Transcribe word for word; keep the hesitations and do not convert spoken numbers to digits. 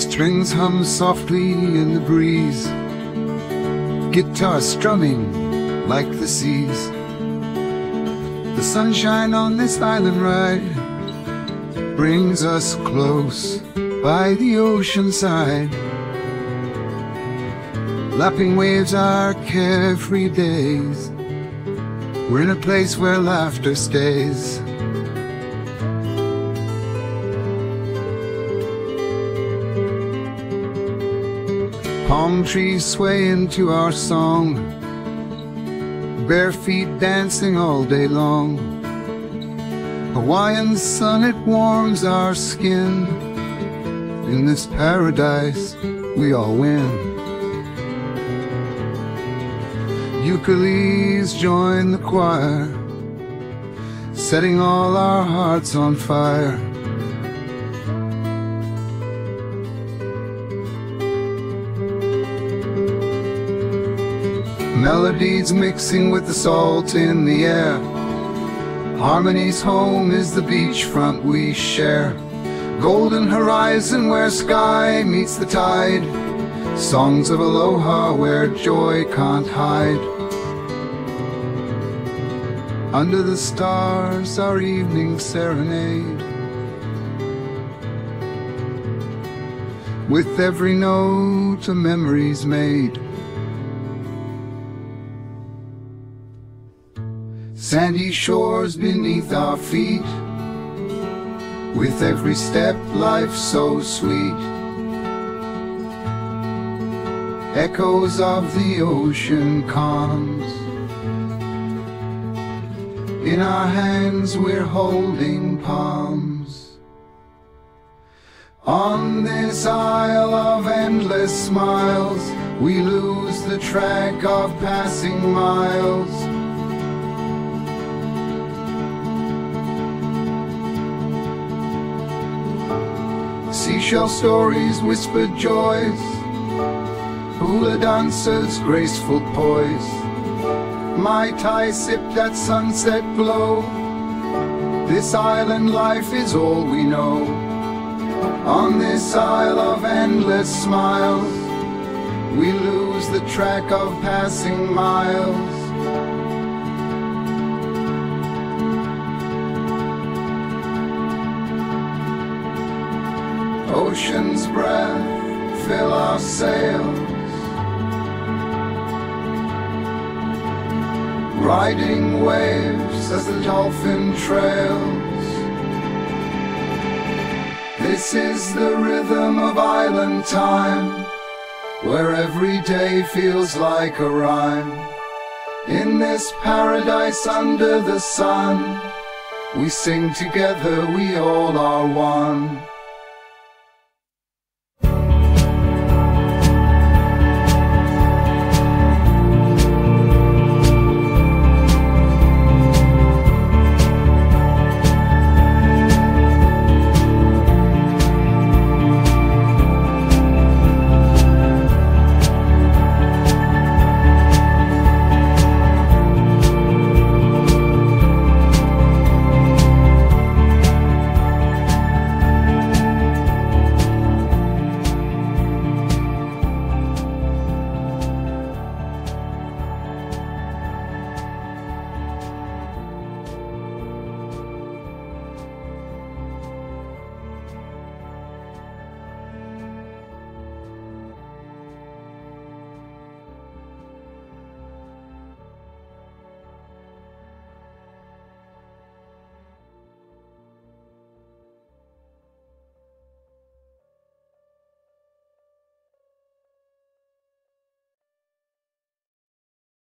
Strings hum softly in the breeze, guitar strumming like the seas. The sunshine on this island ride brings us close by the ocean side. Lapping waves are carefree days. We're in a place where laughter stays. Palm trees sway into our song, bare feet dancing all day long. Hawaiian sun, it warms our skin. In this paradise, we all win. Ukuleles join the choir, setting all our hearts on fire. Melodies mixing with the salt in the air. Harmony's home is the beachfront we share. Golden horizon where sky meets the tide. Songs of aloha where joy can't hide. Under the stars, our evening serenade. With every note, a memory's made. Sandy shores beneath our feet. With every step, life so sweet. Echoes of the ocean calms. In our hands we're holding palms. On this isle of endless smiles, we lose the track of passing miles. Seashell stories, whispered joys, hula dancers, graceful poise. Mai Tai, sip that sunset glow. This island life is all we know. On this isle of endless smiles, we lose the track of passing miles. Ocean's breath, fill our sails. Riding waves as the dolphin trails. This is the rhythm of island time, where every day feels like a rhyme. In this paradise under the sun, we sing together, we all are one.